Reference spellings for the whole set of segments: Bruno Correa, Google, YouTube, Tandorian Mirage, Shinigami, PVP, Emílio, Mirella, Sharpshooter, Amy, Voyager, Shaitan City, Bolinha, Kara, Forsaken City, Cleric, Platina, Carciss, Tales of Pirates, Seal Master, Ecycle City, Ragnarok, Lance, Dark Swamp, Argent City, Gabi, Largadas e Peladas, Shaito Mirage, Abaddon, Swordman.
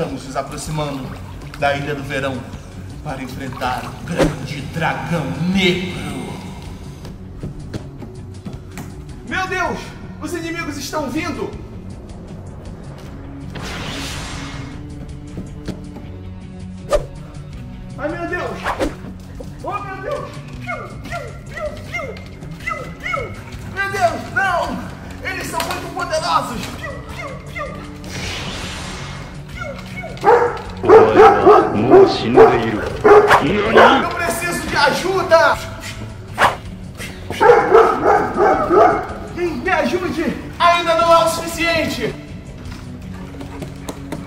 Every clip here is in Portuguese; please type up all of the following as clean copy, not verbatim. Estamos nos aproximando da Ilha do Verão para enfrentar o grande Dragão Negro. Meu Deus! Os inimigos estão vindo! Ai, meu Deus! Oh, meu Deus! Meu Deus, não! Eles são muito poderosos! Eu preciso de ajuda! Me ajude! Ainda não é o suficiente!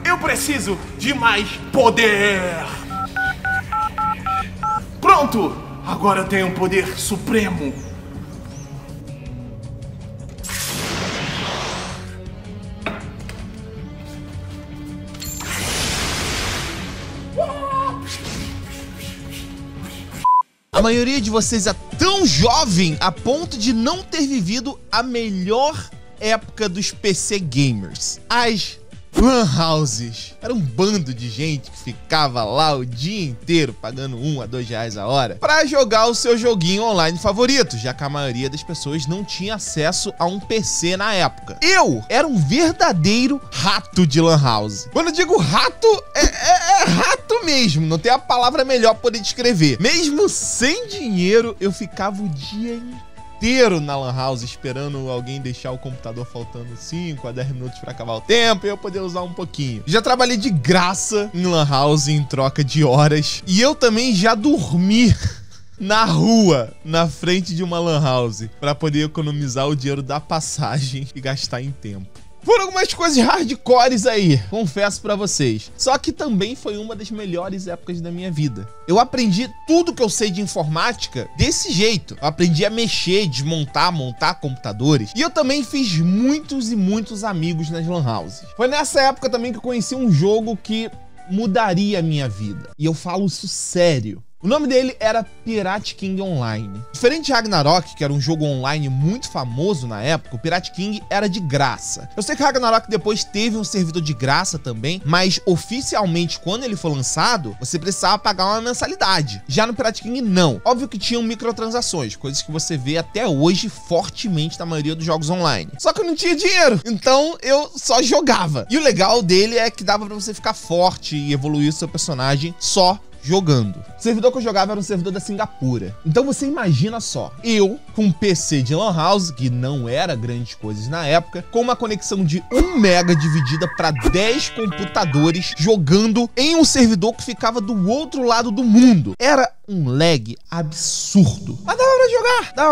Eu preciso de mais poder! Pronto! Agora eu tenho um poder supremo! A maioria de vocês é tão jovem a ponto de não ter vivido a melhor época dos PC gamers. As Lan houses. Era um bando de gente que ficava lá o dia inteiro pagando R$1 a R$2 a hora pra jogar o seu joguinho online favorito, já que a maioria das pessoas não tinha acesso a um PC na época. Eu era um verdadeiro rato de Lan house. Quando eu digo rato, é rato mesmo, não tem a palavra melhor pra poder descrever. Mesmo sem dinheiro, eu ficava o dia inteiro na Lan House esperando alguém deixar o computador faltando 5 a 10 minutos pra acabar o tempo e eu poder usar um pouquinho. Já trabalhei de graça em Lan House em troca de horas e eu também já dormi na rua, na frente de uma Lan House pra poder economizar o dinheiro da passagem e gastar em tempo. Foram algumas coisas hardcores aí, confesso pra vocês. Só que também foi uma das melhores épocas da minha vida. Eu aprendi tudo que eu sei de informática desse jeito. Eu aprendi a mexer, desmontar, montar computadores. E eu também fiz muitos e muitos amigos nas Lan Houses. Foi nessa época também que eu conheci um jogo que mudaria a minha vida. E eu falo isso sério. O nome dele era Pirate King Online. Diferente de Ragnarok, que era um jogo online muito famoso na época, o Pirate King era de graça. Eu sei que Ragnarok depois teve um servidor de graça também, mas oficialmente, quando ele foi lançado, você precisava pagar uma mensalidade. Já no Pirate King, não. Óbvio que tinham microtransações, coisas que você vê até hoje fortemente na maioria dos jogos online. Só que eu não tinha dinheiro, então eu só jogava. E o legal dele é que dava pra você ficar forte e evoluir o seu personagem só jogando. O servidor que eu jogava era um servidor da Singapura. Então você imagina só, eu com um PC de Lan House, que não era grandes coisas na época, com uma conexão de 1 mega dividida para 10 computadores, jogando em um servidor que ficava do outro lado do mundo. Era um lag absurdo. Mas dava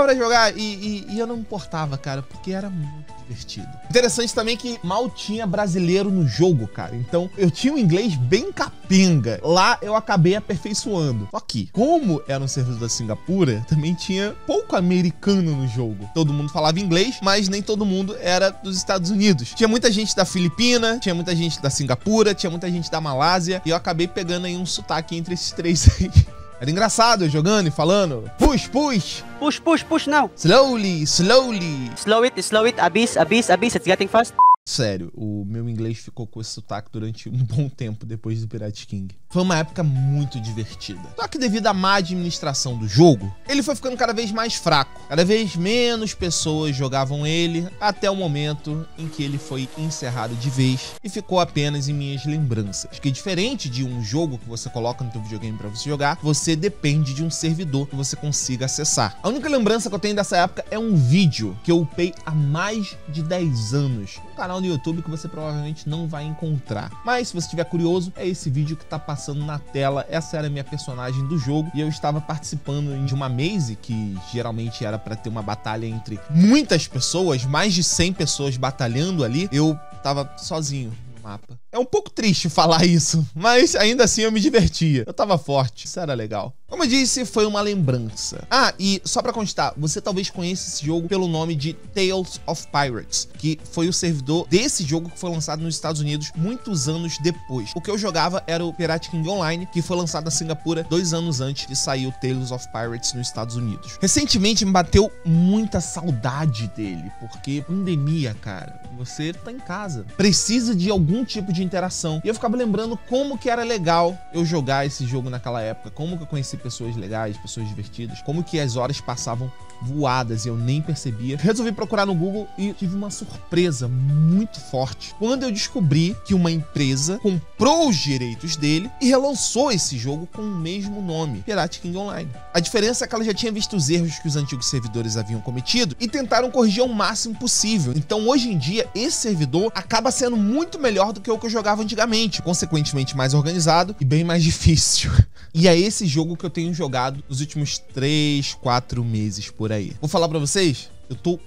pra jogar e eu não me importava, cara, porque era muito divertido. Interessante também que mal tinha brasileiro no jogo, cara. Então eu tinha um inglês bem capenga. Lá eu acabei aperfeiçoando. Só que, como era um servidor da Singapura, também tinha pouco americano no jogo. Todo mundo falava inglês, mas nem todo mundo era dos Estados Unidos. Tinha muita gente da Filipina, tinha muita gente da Singapura, tinha muita gente da Malásia. E eu acabei pegando aí um sotaque entre esses três aí. Era engraçado eu jogando e falando push, push. Push, push, push now. Slowly, slowly. Slow it, abyss, abyss, abyss, it's getting fast. Sério, o meu inglês ficou com esse sotaque durante um bom tempo depois do Pirate King. Foi uma época muito divertida. Só que devido à má administração do jogo, ele foi ficando cada vez mais fraco. Cada vez menos pessoas jogavam ele, até o momento em que ele foi encerrado de vez e ficou apenas em minhas lembranças. Porque diferente de um jogo que você coloca no seu videogame pra você jogar, você depende de um servidor que você consiga acessar. A única lembrança que eu tenho dessa época é um vídeo que eu upei há mais de 10 anos. Um canal no YouTube que você provavelmente não vai encontrar. Mas se você estiver curioso, é esse vídeo que tá passando na tela. Essa era a minha personagem do jogo e eu estava participando de uma maze que geralmente era para ter uma batalha entre muitas pessoas, mais de 100 pessoas batalhando ali. Eu tava sozinho no mapa. É um pouco triste falar isso, mas ainda assim eu me divertia. Eu tava forte, isso era legal. Como eu disse, foi uma lembrança. Ah, e só pra constar, você talvez conheça esse jogo pelo nome de Tales of Pirates, que foi o servidor desse jogo que foi lançado nos Estados Unidos muitos anos depois. O que eu jogava era o Pirate King Online, que foi lançado na Singapura 2 anos antes de sair o Tales of Pirates nos Estados Unidos. Recentemente me bateu muita saudade dele, porque pandemia, cara, você tá em casa, precisa de algum tipo de interação. E eu ficava lembrando como que era legal eu jogar esse jogo naquela época, como que eu conheci pessoas legais, pessoas divertidas, como que as horas passavam voadas e eu nem percebia. Resolvi procurar no Google e tive uma surpresa muito forte quando eu descobri que uma empresa comprou os direitos dele e relançou esse jogo com o mesmo nome, Pirate King Online. A diferença é que ela já tinha visto os erros que os antigos servidores haviam cometido e tentaram corrigir o máximo possível. Então hoje em dia esse servidor acaba sendo muito melhor do que o que eu jogava antigamente, consequentemente mais organizado e bem mais difícil. E é esse jogo que eu tenho jogado nos últimos 3, 4 meses por aí. Vou falar pra vocês, eu tô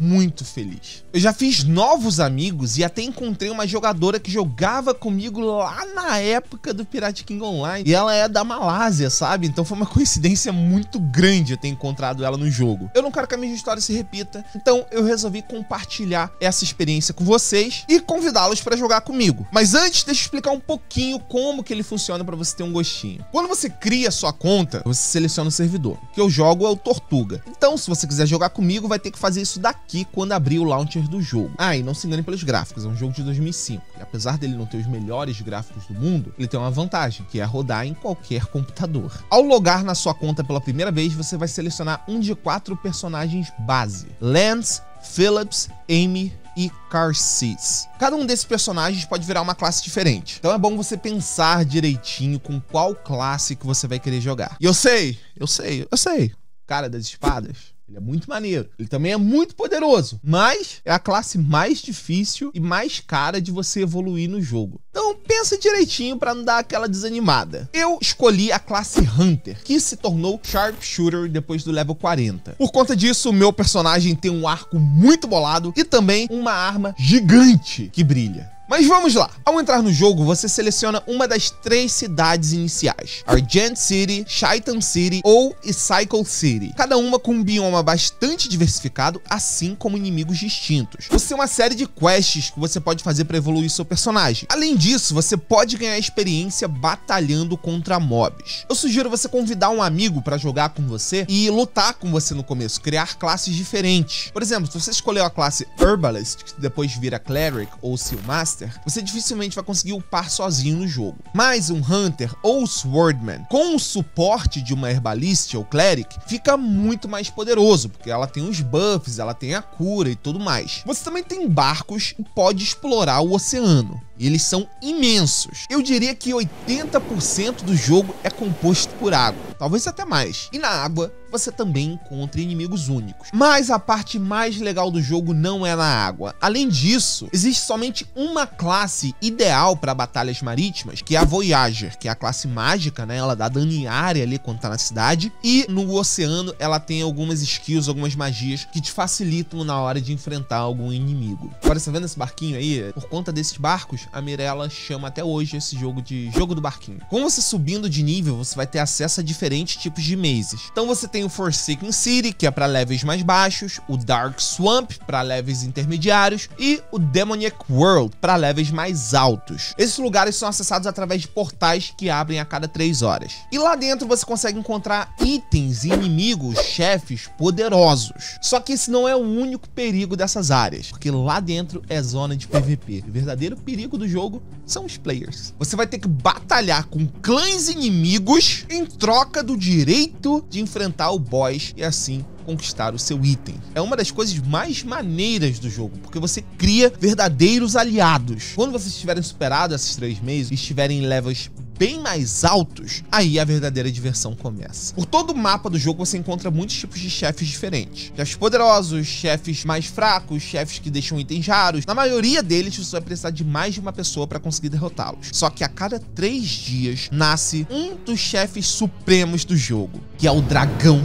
muito feliz. Eu já fiz novos amigos e até encontrei uma jogadora que jogava comigo lá na época do Pirate King Online. E ela é da Malásia, sabe? Então foi uma coincidência muito grande eu ter encontrado ela no jogo. Eu não quero que a minha história se repita, então eu resolvi compartilhar essa experiência com vocês e convidá-los para jogar comigo. Mas antes, deixa eu explicar um pouquinho como que ele funciona para você ter um gostinho. Quando você cria sua conta, você seleciona o servidor. O que eu jogo é o Tortuga. Então, se você quiser jogar comigo, vai ter que fazer isso daqui quando abrir o launcher do jogo. Ah, e não se enganem pelos gráficos, é um jogo de 2005. E apesar dele não ter os melhores gráficos do mundo, ele tem uma vantagem, que é rodar em qualquer computador. Ao logar na sua conta pela primeira vez, você vai selecionar um de 4 personagens base: Lance, Phillips, Amy e Carciss. Cada um desses personagens pode virar uma classe diferente. Então é bom você pensar direitinho com qual classe que você vai querer jogar. E eu sei. O cara das espadas, ele é muito maneiro, ele também é muito poderoso, mas é a classe mais difícil e mais cara de você evoluir no jogo. Então pensa direitinho pra não dar aquela desanimada. Eu escolhi a classe Hunter, que se tornou Sharpshooter depois do level 40. Por conta disso, o meu personagem tem um arco muito bolado e também uma arma gigante que brilha. Mas vamos lá. Ao entrar no jogo, você seleciona uma das 3 cidades iniciais: Argent City, Shaitan City ou Ecycle City. Cada uma com um bioma bastante diversificado, assim como inimigos distintos. Você tem uma série de quests que você pode fazer para evoluir seu personagem. Além disso, você pode ganhar experiência batalhando contra mobs. Eu sugiro você convidar um amigo para jogar com você e lutar com você no começo, criar classes diferentes. Por exemplo, se você escolheu a classe Herbalist, que depois vira Cleric ou Seal Master, você dificilmente vai conseguir upar sozinho no jogo. Mas um Hunter ou Swordman, com o suporte de uma Herbalist ou Cleric, fica muito mais poderoso, porque ela tem os buffs, ela tem a cura e tudo mais. Você também tem barcos e pode explorar o oceano. E eles são imensos. Eu diria que 80% do jogo é composto por água, talvez até mais. E na água você também encontra inimigos únicos. Mas a parte mais legal do jogo não é na água. Além disso, existe somente uma classe ideal para batalhas marítimas, que é a Voyager, que é a classe mágica, né? Ela dá dano em área ali quando tá na cidade. E no oceano ela tem algumas skills, algumas magias que te facilitam na hora de enfrentar algum inimigo. Agora, você tá vendo esse barquinho aí? Por conta desses barcos, a Mirella chama até hoje esse jogo de jogo do barquinho. Com você subindo de nível, você vai ter acesso a diferentes tipos de mazes. Então você tem o Forsaken City, que é para levels mais baixos, o Dark Swamp para levels intermediários e o Demonic World para levels mais altos. Esses lugares são acessados através de portais que abrem a cada 3 horas. E lá dentro você consegue encontrar itens, inimigos, chefes poderosos. Só que esse não é o único perigo dessas áreas, porque lá dentro é zona de PVP. O verdadeiro perigo do jogo são os players. Você vai ter que batalhar com clãs inimigos em troca do direito de enfrentar o boss e assim conquistar o seu item. É uma das coisas mais maneiras do jogo, porque você cria verdadeiros aliados. Quando vocês tiverem superado esses 3 meses e estiverem em levels bem mais altos, aí a verdadeira diversão começa. Por todo o mapa do jogo você encontra muitos tipos de chefes diferentes. Chefes poderosos, chefes mais fracos, chefes que deixam itens raros. Na maioria deles você vai precisar de mais de uma pessoa para conseguir derrotá-los. Só que a cada 3 dias nasce um dos chefes supremos do jogo, que é o Dragão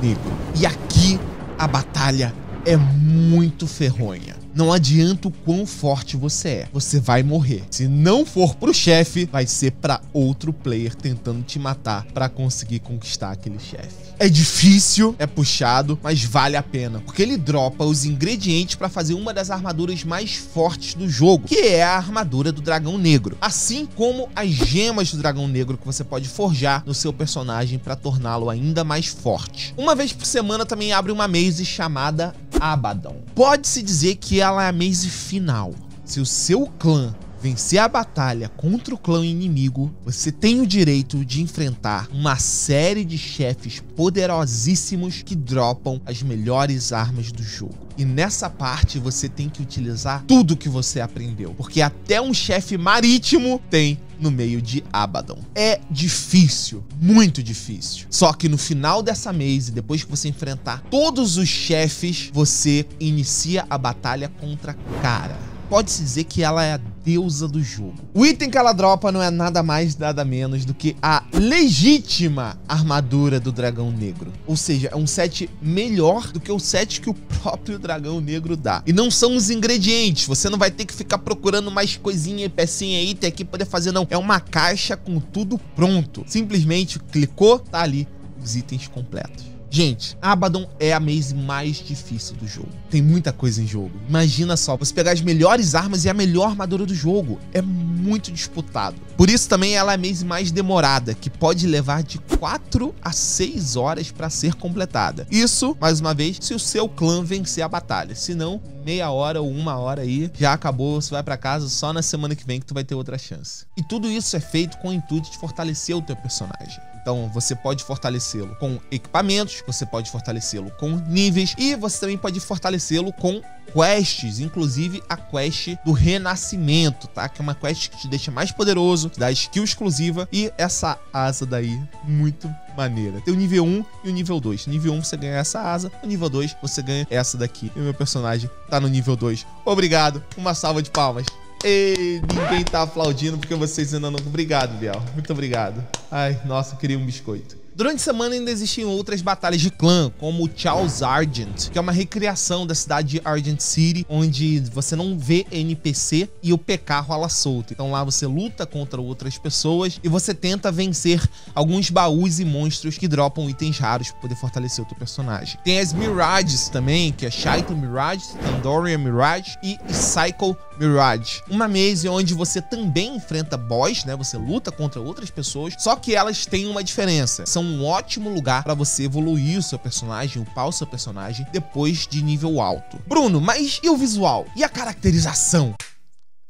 Negro. E aqui a batalha é muito ferronha. Não adianta o quão forte você é, você vai morrer. Se não for pro chefe, vai ser pra outro player tentando te matar pra conseguir conquistar aquele chefe. É difícil, é puxado, mas vale a pena, porque ele dropa os ingredientes pra fazer uma das armaduras mais fortes do jogo, que é a armadura do Dragão Negro, assim como as gemas do Dragão Negro que você pode forjar no seu personagem pra torná-lo ainda mais forte. Uma vez por semana também abre uma maze chamada Abaddon. Pode-se dizer que ela é a maze final. Se o seu clã vencer a batalha contra o clã inimigo, você tem o direito de enfrentar uma série de chefes poderosíssimos que dropam as melhores armas do jogo. E nessa parte você tem que utilizar tudo que você aprendeu, porque até um chefe marítimo tem no meio de Abaddon. É difícil, muito difícil. Só que no final dessa maze, depois que você enfrentar todos os chefes, você inicia a batalha contra Kara. Pode-se dizer que ela é a deusa do jogo. O item que ela dropa não é nada mais, nada menos do que a legítima armadura do Dragão Negro. Ou seja, é um set melhor do que o set que o próprio Dragão Negro dá. E não são os ingredientes. Você não vai ter que ficar procurando mais coisinha e pecinha aí, tem que poder fazer, não. É uma caixa com tudo pronto. Simplesmente clicou, tá ali os itens completos. Gente, Abaddon é a maze mais difícil do jogo. Tem muita coisa em jogo. Imagina só, você pegar as melhores armas e a melhor armadura do jogo. É muito disputado. Por isso também ela é a maze mais demorada, que pode levar de 4 a 6 horas para ser completada. Isso, mais uma vez, se o seu clã vencer a batalha. Se não, meia hora ou uma hora aí, já acabou, você vai pra casa, só na semana que vem que tu vai ter outra chance. E tudo isso é feito com o intuito de fortalecer o teu personagem. Então você pode fortalecê-lo com equipamentos, você pode fortalecê-lo com níveis e você também pode fortalecê-lo com quests, inclusive a quest do renascimento, tá? Que é uma quest que te deixa mais poderoso, te dá skill exclusiva e essa asa daí, muito maneira. Tem o nível 1 e o nível 2. No nível 1 você ganha essa asa, no nível 2 você ganha essa daqui. E o meu personagem tá no nível 2. Obrigado, uma salva de palmas. Ei, ninguém tá aplaudindo porque vocês ainda não... Obrigado, Biel. Muito obrigado. Ai, nossa, eu queria um biscoito. Durante a semana ainda existem outras batalhas de clã, como o Chow's Argent, que é uma recriação da cidade de Argent City, onde você não vê NPC e o PK rola solto. Então lá você luta contra outras pessoas e você tenta vencer alguns baús e monstros que dropam itens raros para poder fortalecer o teu personagem. Tem as Mirages também, que é Shaito Mirage, Tandorian Mirage e Cycle Mirage. Uma maze onde você também enfrenta boss, né? Você luta contra outras pessoas, só que elas têm uma diferença. São um ótimo lugar para você evoluir o seu personagem, upar o seu personagem depois de nível alto. Bruno, mas e o visual? E a caracterização?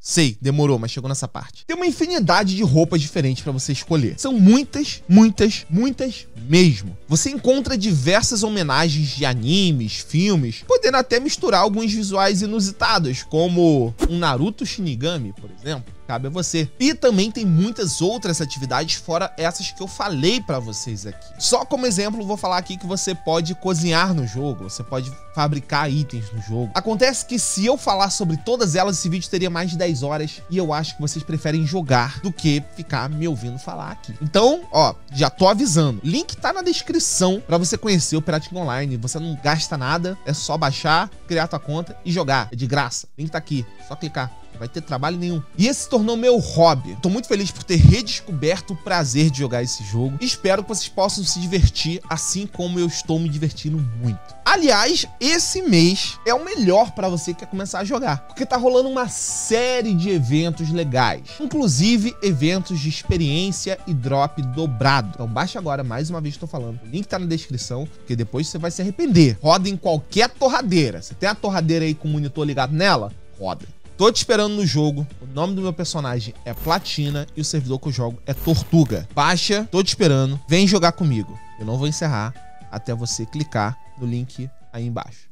Sei, demorou, mas chegou nessa parte. Tem uma infinidade de roupas diferentes para você escolher. São muitas, muitas, muitas mesmo. Você encontra diversas homenagens de animes, filmes, podendo até misturar alguns visuais inusitados, como um Naruto Shinigami, por exemplo. Cabe a você. E também tem muitas outras atividades fora essas que eu falei pra vocês aqui. Só como exemplo, vou falar aqui que você pode cozinhar no jogo, você pode fabricar itens no jogo. Acontece que se eu falar sobre todas elas, esse vídeo teria mais de 10 horas e eu acho que vocês preferem jogar do que ficar me ouvindo falar aqui. Então, ó, já tô avisando. Link tá na descrição pra você conhecer o Pirate King Online. Você não gasta nada, é só baixar, criar tua conta e jogar. É de graça. Link tá aqui, só clicar. Não vai ter trabalho nenhum. E esse se tornou meu hobby. Tô muito feliz por ter redescoberto o prazer de jogar esse jogo. Espero que vocês possam se divertir, assim como eu estou me divertindo muito. Aliás, esse mês é o melhor para você que quer começar a jogar, porque tá rolando uma série de eventos legais, inclusive eventos de experiência e drop dobrado. Então baixa agora, mais uma vez estou falando, o link tá na descrição, porque depois você vai se arrepender. Roda em qualquer torradeira. Você tem a torradeira aí com o monitor ligado nela? Roda. Tô te esperando no jogo, o nome do meu personagem é Platina e o servidor que eu jogo é Tortuga. Baixa, tô te esperando, vem jogar comigo. Eu não vou encerrar até você clicar no link aí embaixo.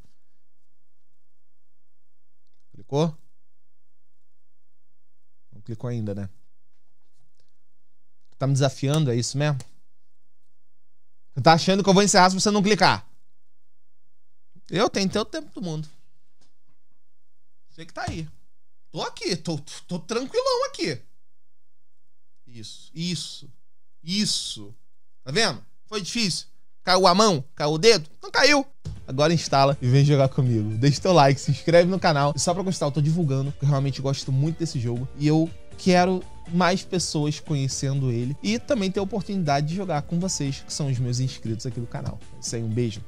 Clicou? Não clicou ainda, né? Tá me desafiando, é isso mesmo? Você tá achando que eu vou encerrar se você não clicar? Eu tentei o tempo do mundo. Sei que tá aí. Tô aqui, tô tranquilão aqui. Isso, isso, isso. Tá vendo? Foi difícil. Caiu a mão? Caiu o dedo? Não caiu. Agora instala e vem jogar comigo. Deixa teu like, se inscreve no canal. E só pra constar, eu tô divulgando, porque eu realmente gosto muito desse jogo. E eu quero mais pessoas conhecendo ele. E também ter a oportunidade de jogar com vocês, que são os meus inscritos aqui do canal. É isso aí, um beijo.